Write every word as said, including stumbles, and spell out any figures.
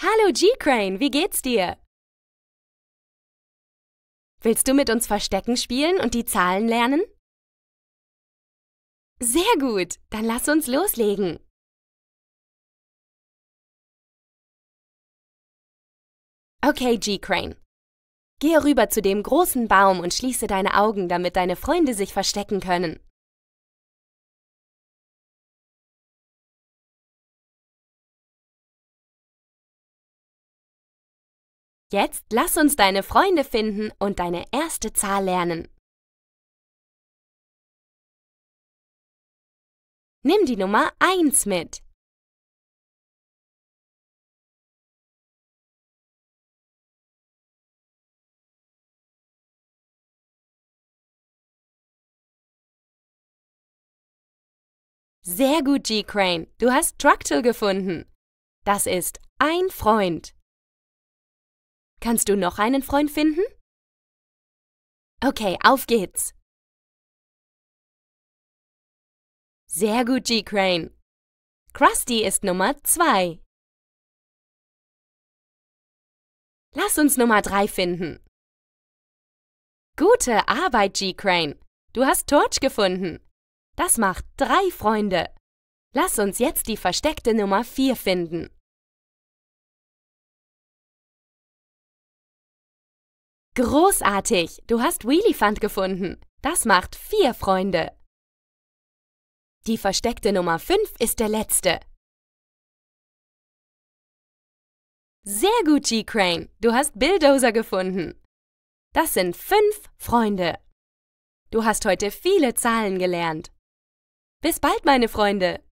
Hallo G-Crane, wie geht's dir? Willst du mit uns Verstecken spielen und die Zahlen lernen? Sehr gut, dann lass uns loslegen. Okay, G-Crane. Gehe rüber zu dem großen Baum und schließe deine Augen, damit deine Freunde sich verstecken können. Jetzt lass uns deine Freunde finden und deine erste Zahl lernen. Nimm die Nummer eins mit. Sehr gut, G-Crane, du hast Trucktle gefunden. Das ist ein Freund. Kannst du noch einen Freund finden? Okay, auf geht's. Sehr gut, G-Crane. Crusty ist Nummer zwei. Lass uns Nummer drei finden. Gute Arbeit, G-Crane. Du hast Torch gefunden. Das macht drei Freunde. Lass uns jetzt die versteckte Nummer vier finden. Großartig! Du hast Wheelephant gefunden. Das macht vier Freunde. Die versteckte Nummer fünf ist der letzte. Sehr gut, G-Crane. Du hast Billdozer gefunden. Das sind fünf Freunde. Du hast heute viele Zahlen gelernt. Bis bald, meine Freunde!